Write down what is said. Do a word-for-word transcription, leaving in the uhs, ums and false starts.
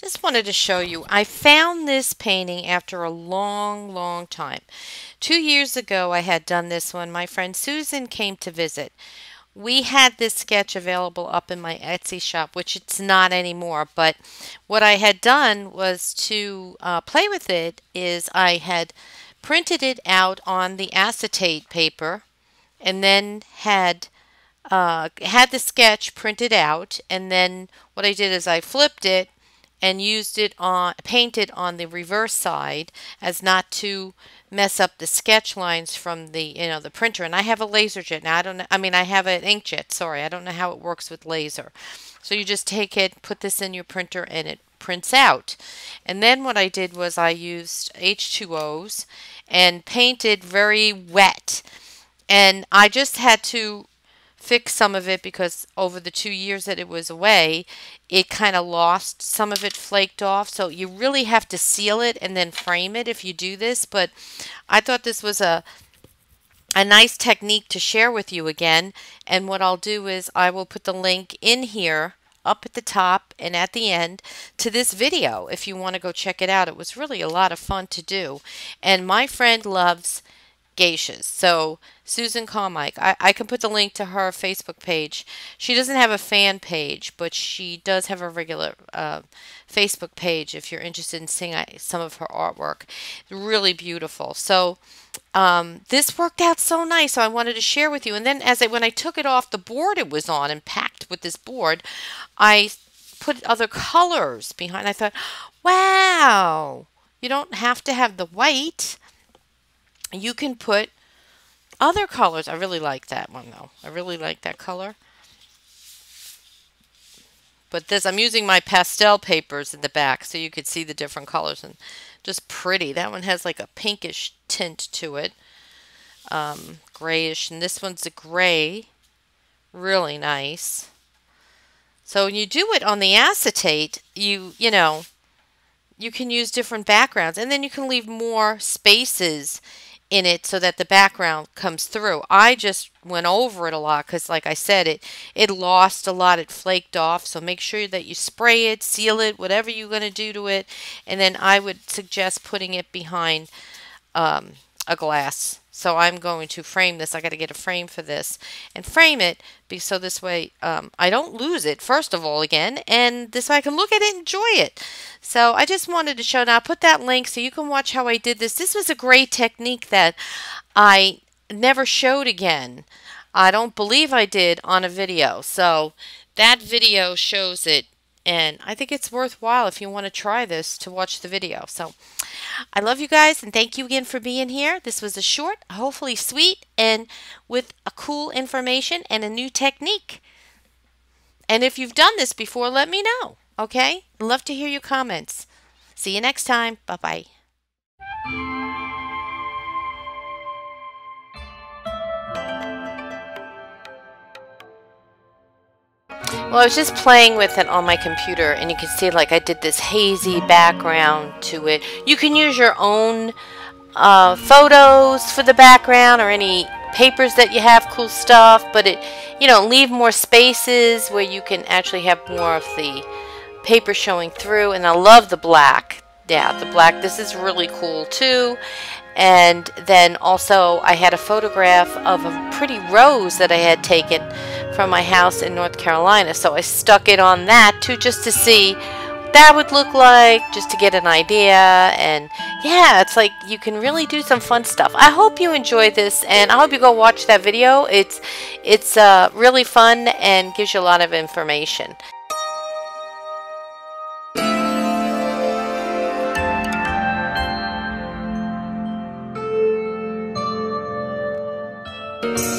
Just wanted to show you. I found this painting after a long, long time. Two years ago, I had done this one. My friend Susan came to visit. We had this sketch available up in my Etsy shop, which it's not anymore. But what I had done was to uh, play with it is I had printed it out on the acetate paper and then had uh, had the sketch printed out. And then what I did is I flipped it and used it on, painted on the reverse side as not to mess up the sketch lines from the, you know, the printer. And I have a laser jet. Now I don't know, I mean, I have an inkjet, sorry. I don't know how it works with laser. So you just take it, put this in your printer, and it prints out. And then what I did was I used H two O's and painted very wet. And I just had to fix some of it because over the two years that it was away, it kind of lost, some of it flaked off. So you really have to seal it and then frame it if you do this. But I thought this was a a nice technique to share with you again. And what I'll do is I will put the link in here up at the top and at the end to this video if you want to go check it out. It was really a lot of fun to do. And my friend loves geishas. So Susan Carmichael, I, I can put the link to her Facebook page. She doesn't have a fan page, but she does have a regular uh, Facebook page if you're interested in seeing some of her artwork. Really beautiful. So um, this worked out so nice, so I wanted to share with you. And then as I, when I took it off the board it was on and packed with this board, I put other colors behind. I thought, wow, you don't have to have the white. You can put other colors. I really like that one though. I really like that color. But this, I'm using my pastel papers in the back so you could see the different colors, and just pretty. That one has like a pinkish tint to it, um, grayish, and this one's a gray. Really nice. So when you do it on the acetate, you you know, you can use different backgrounds, and then you can leave more spaces in it so that the background comes through. I just went over it a lot because, like I said, it it lost a lot, it flaked off. So make sure that you spray it, seal it, whatever you're going to do to it, and then I would suggest putting it behind um, a glass. So I'm going to frame this. I got to get a frame for this and frame it so this way um, I don't lose it, first of all, again, and this way I can look at it and enjoy it. So I just wanted to show. Now I'll put that link so you can watch how I did this. This was a great technique that I never showed again. I don't believe I did on a video. So that video shows it. And I think it's worthwhile if you want to try this to watch the video. So I love you guys, and thank you again for being here. This was a short, hopefully sweet, and with a cool information and a new technique. And if you've done this before, let me know, okay? Love to hear your comments. See you next time. Bye-bye. Well, I was just playing with it on my computer, and you can see like I did this hazy background to it. You can use your own uh, photos for the background or any papers that you have, cool stuff, but it, you know, leave more spaces where you can actually have more of the paper showing through. And I love the black. Yeah, the black. This is really cool too. And then also I had a photograph of a pretty rose that I had taken from my house in North Carolina. So I stuck it on that too, just to see what that would look like, just to get an idea. And yeah, it's like you can really do some fun stuff. I hope you enjoy this, and I hope you go watch that video. It's, it's uh, really fun and gives you a lot of information. We'll be right back.